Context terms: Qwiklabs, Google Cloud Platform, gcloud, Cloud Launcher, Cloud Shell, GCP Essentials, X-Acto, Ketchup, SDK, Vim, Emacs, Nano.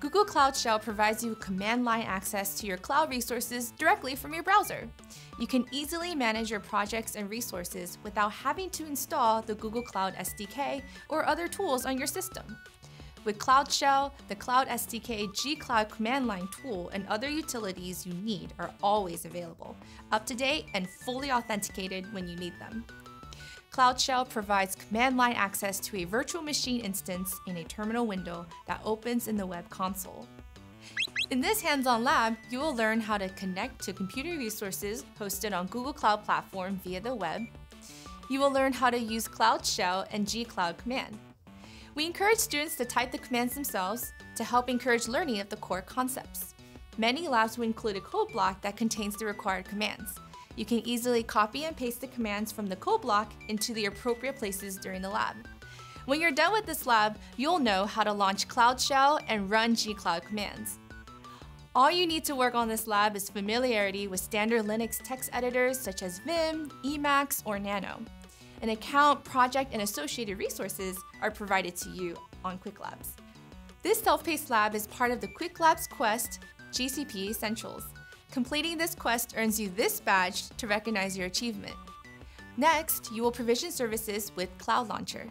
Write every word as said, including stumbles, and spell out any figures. Google Cloud Shell provides you command line access to your cloud resources directly from your browser. You can easily manage your projects and resources without having to install the Google Cloud S D K or other tools on your system. With Cloud Shell, the Cloud S D K, gcloud command line tool, and other utilities you need are always available, up to date and fully authenticated when you need them. Cloud Shell provides command line access to a virtual machine instance in a terminal window that opens in the web console. In this hands-on lab, you will learn how to connect to computer resources hosted on Google Cloud Platform via the web. You will learn how to use Cloud Shell and gcloud command. We encourage students to type the commands themselves to help encourage learning of the core concepts. Many labs will include a code block that contains the required commands. You can easily copy and paste the commands from the code block into the appropriate places during the lab. When you're done with this lab, you'll know how to launch Cloud Shell and run gcloud commands. All you need to work on this lab is familiarity with standard Linux text editors such as Vim, Emacs, or Nano. An account, project, and associated resources are provided to you on Qwiklabs. This self-paced lab is part of the Qwiklabs Quest G C P Essentials. Completing this quest earns you this badge to recognize your achievement. Next, you will provision services with Cloud Launcher.